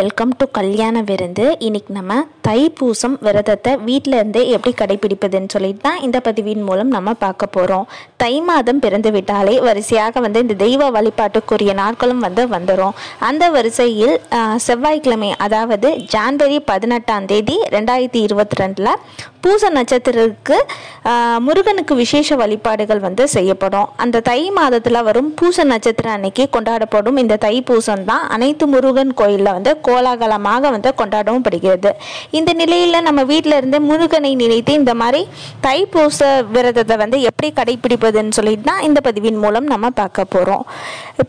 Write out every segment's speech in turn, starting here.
Welcome to KalyanaVirundhu. இன்னைக்கு நம்ம தைப்பூசம் விரதத்தை வீட்ல இருந்தே எப்படி கடைபிடிப்பதுன்னு சொல்லிட்டு தான் இந்த பதிவின் மூலம் நம்ம பார்க்க போறோம். தை மாதம் பிறந்து விட்டாலே வரிசையாக இந்த தெய்வ வழிபாட்டுக்குரிய நாட்களும் வந்துரும். அந்த வரிசையில் செவ்வாய்க்கிழமை அதாவது ஜனவரி 18ஆம் தேதி 2022ல பூச நட்சத்திரத்துக்கு முருகனுக்கு விசேஷ வழிபாடுகள் செய்யப்படும். அந்த தை மாதத்துல வரும் பூச நட்சத்திரம் அன்னைக்கு கொண்டாடப்படும் இந்த தைப்பூசம் தான் அனைத்து முருகன் கோயில்ல கோலாகலமாக கொண்டாடவும் படுகிறது. இந்த நிலையில நம்ம வீட்ல இருந்து முருகனை நினைத்து இந்த மாதிரி தைப்பூச விரதத்தை எப்படி கடைபிடிப்பதுன்னு சொல்லிட்டு தான் இந்த பதிவின் மூலம் நம்ம பார்க்க போறோம்.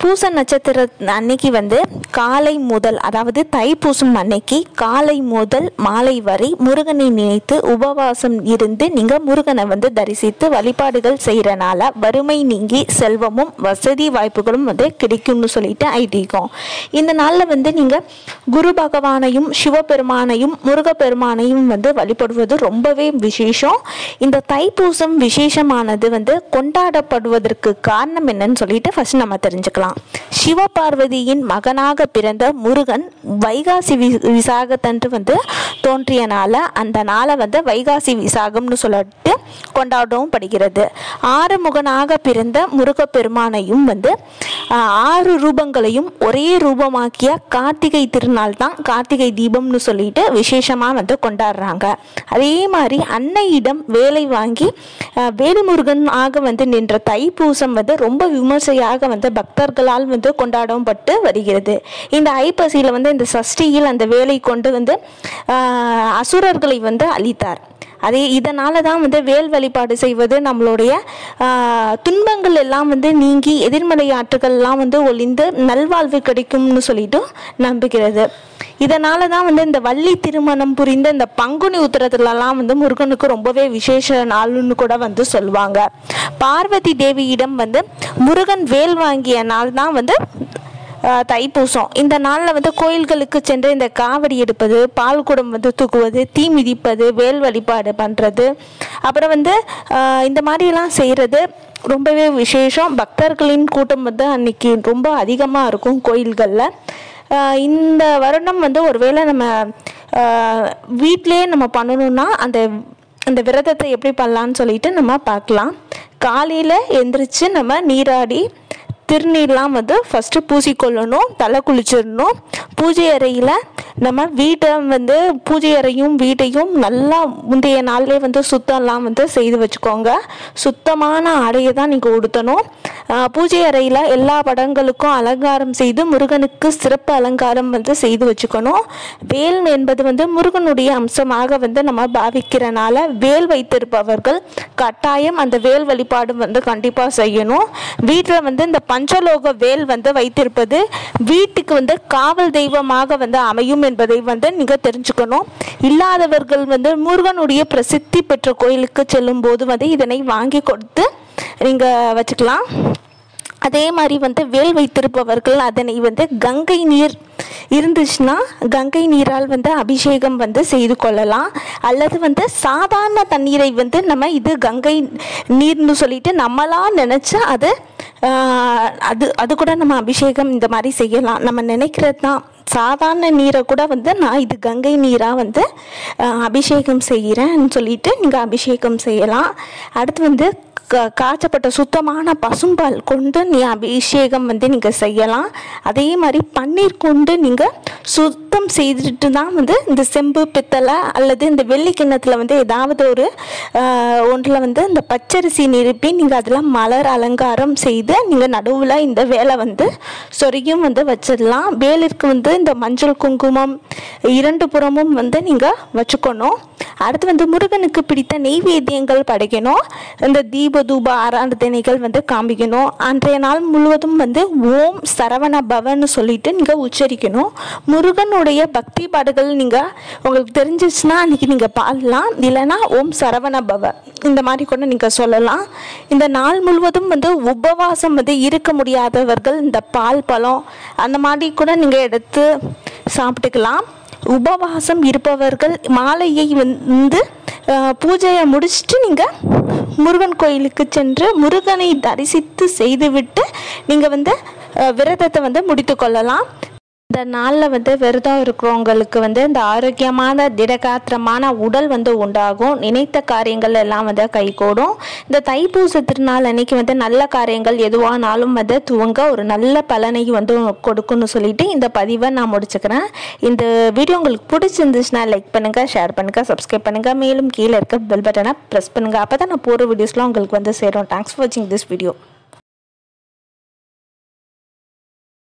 பூச நட்சத்திர அன்னைக்கு காலை முதல் அதாவது தைப்பூசம் அன்னைக்கு காலை முதல் மாலை வரை முருகனை நினைத்து உபவாசம் இருந்து நீங்க முருகனை தரிசித்து வழிபாடுகள் செய்யறனால வறுமை நீங்கி செல்வமும் வசதி வாய்ப்புகளும் கிடைக்கும்னு சொல்லிட்டு ஐதீகம். இந்த நாள்ல நீங்க குரு பகவானையும் சிவபெருமானையும் முருகப்பெருமானையும் வழிபடுவது ரொம்பவே விசேஷம். இந்த தைப்பூசம் விசேஷமானது கொண்டாடப்படுவதற்கு காரணம் என்னன்னு சொல்லிட்டு ஃபர்ஸ்ட் நம்ம தெரிஞ்சுக்கலாம். சிவபார்வதியின் மகனாக பிறந்த முருகன் வைகாசி விசாகத்தன்று தோன்றியனால அந்த நாளை வைகாசி விசாகம்னு சொல்லிட்டு கொண்டாடவும் படுகிறது. ஆறுமுகனாக பிறந்த முருகப்பெருமானையும் ஆறு ரூபங்களையும் ஒரே ரூபமாக்கிய கார்த்திகை திருநாள் தான் கார்த்திகை தீபம்னு சொல்லிட்டு விசேஷமா கொண்டாடுறாங்க. அதே மாதிரி அன்னையிடம் வேலை வாங்கி வேலுமுருகன் ஆக நின்ற தைப்பூசம் ரொம்ப விமர்சையாக பக்தர்களால் கொண்டாடவும் பட்டு வருகிறது. இந்த ஐப்பசியில இந்த சஷ்டியில் அந்த வேலை கொண்டு அசுரர்களை அழித்தார். அதே இதனால தான் வேல் வழிபாடு செய்வது நம்மளுடைய துன்பங்கள் எல்லாம் நீங்கி எதிர்மறை ஆற்றல்கள் எல்லாம் ஒளிந்து நல்வாழ்வு கிடைக்கும்னு சொல்லிட்டு நம்புகிறது. இதனால தான் இந்த வள்ளி திருமணம் புரிந்த இந்த பங்குனி உத்திரத்துலலாம் முருகனுக்கு ரொம்பவே விசேஷ நாள்னு கூட சொல்லுவாங்க. பார்வதி தேவியிடம் முருகன் வேல் வாங்கிய நாள் தான் தைப்பூசம். இந்த நாளில் கோயில்களுக்கு சென்று இந்த காவடி எடுப்பது, பால் குடம் தூக்குவது, தீ மிதிப்பது, வேல் வழிபாடு பண்ணுறது, அப்புறம் இந்த மாதிரிலாம் செய்கிறது ரொம்பவே விசேஷம். பக்தர்களின் கூட்டம் அன்னைக்கு ரொம்ப அதிகமாக இருக்கும் கோயில்களில். இந்த வருடம் ஒருவேளை நம்ம வீட்டிலேயே நம்ம பண்ணணும்னா அந்த விரதத்தை எப்படி பண்ணலான்னு சொல்லிட்டு நம்ம பார்க்கலாம். காலையில் எந்திரிச்சு நம்ம நீராடி திருநீர்லாம் ஃபஸ்ட்டு பூசிக்கொள்ளணும், தலை குளிச்சிடணும். பூஜை அறையில் நம்ம வீட்டை பூஜை அறையும் வீட்டையும் நல்லா முந்தைய நாளிலே சுத்தம்லாம் செய்து வச்சுக்கோங்க. சுத்தமான ஆடையை தான் நீங்கள் உடுத்தணும். பூஜை அறையில் எல்லா படங்களுக்கும் அலங்காரம் செய்து முருகனுக்கு சிறப்பு அலங்காரம் செய்து வச்சுக்கணும். வேல் என்பது முருகனுடைய அம்சமாக நம்ம பாவிக்கிறனால வேல் வைத்திருப்பவர்கள் கட்டாயம் அந்த வேல் வழிபாடு கண்டிப்பாக செய்யணும். வீட்டில் இந்த பஞ்சலோக வேல் வைத்திருப்பது வீட்டுக்கு காவல் தெய்வமாக அமையும் என்பதை நீங்க தெரிஞ்சுக்கணும். இல்லாதவர்கள் முருகனுடைய பிரசித்தி பெற்ற கோயிலுக்கு செல்லும் போது இதனை வாங்கி கொடுத்து நீங்க வச்சுக்கலாம். அதே மாதிரி வேல் வைத்திருப்பவர்கள் அதனை கங்கை நீர் இருந்துச்சுன்னா கங்கை நீரால் அபிஷேகம் செய்து கொள்ளலாம். அல்லது சாதாரண தண்ணீரை நம்ம இது கங்கை நீர்னு சொல்லிட்டு நம்மளாம் நினைச்சு அது கூட நம்ம அபிஷேகம் இந்த மாதிரி செய்யலாம். நம்ம நினைக்கிறது தான் சாதாரண நீரை கூட நான் இது கங்கை நீராக அபிஷேகம் செய்கிறேன்னு சொல்லிட்டு நீங்கள் அபிஷேகம் செய்யலாம். அடுத்து காய்ச்சப்பட்ட சுத்தமான பசும்பால் கொண்டு நீ அபிஷேகம் நீங்கள் செய்யலாம். அதே மாதிரி பன்னீர் கொண்டு நீங்கள் சுத்தம் செய்துட்டு தான் இந்த செம்பு பித்தளை அல்லது இந்த வெள்ளி கிண்ணத்தில் ஏதாவது ஒரு ஒன்றில் இந்த பச்சரிசி நிரப்பி நீங்கள் அதெல்லாம் மலர் அலங்காரம் செய்து நீங்கள் நடுவில் இந்த வேலை சொருகியும் வச்சிடலாம். வேலிற்கு இந்த மஞ்சள் குங்குமம் இரண்டு புறமும் நீங்கள் வச்சுக்கணும். அடுத்து முருகனுக்கு பிடித்த நெய்வேத்தியங்கள் படைக்கணும். இந்த தீப தூப ஆராதனைகள் காமிக்கணும். அன்றைய நாள் முழுவதும் ஓம் சரவண பவன்னு சொல்லிட்டு நீங்கள் உச்சரிக்கணும். முருகனுடைய பக்தி பாடுகள் நீங்கள் உங்களுக்கு தெரிஞ்சிச்சுன்னா அன்றைக்கி நீங்கள் பாடலாம். இல்லைன்னா ஓம் சரவண பவ இந்த மாதிரி கூட நீங்கள் சொல்லலாம். இந்த நாள் முழுவதும் உபவாசம் இருக்க முடியாதவர்கள் இந்த பால் பழம் அந்த மாதிரி கூட நீங்கள் எடுத்து சாப்பிட்டுக்கலாம். உபவாசம் இருப்பவர்கள் மாலையை பூஜையை முடிச்சுட்டு நீங்கள் முருகன் கோயிலுக்கு சென்று முருகனை தரிசித்து செய்துவிட்டு நீங்கள் விரதத்தை முடித்து கொள்ளலாம். இந்த நாள்ல வந்து விரதம் இருக்கிறவங்களுக்கு வந்து இந்த ஆரோக்கியமான திடகாத்திரமான உடல் வந்து உண்டாகும். நினைத்த காரியங்கள் எல்லாம் வந்து கைகூடும். இந்த தைப்பூச திருநாள் அன்னைக்கு வந்து நல்ல காரியங்கள் எதுவானாலும் வந்து துவங்க ஒரு நல்ல பலனை வந்து கொடுக்கும்னு சொல்லிட்டு இந்த பதிவை நான் முடிச்சுக்கிறேன். இந்த வீடியோ உங்களுக்கு பிடிச்சிருந்துச்சுன்னா லைக் பண்ணுங்க, ஷேர் பண்ணுங்க, சப்ஸ்கிரைப் பண்ணுங்க. மேலும் கீழே இருக்க பெல் பட்டனை பிரஸ் பண்ணுங்க. அப்பதான் நான் போற வீடியோஸ்லாம் உங்களுக்கு வந்து சேரும். தேங்க்ஸ் ஃபார் வாட்சிங் திஸ் வீடியோ.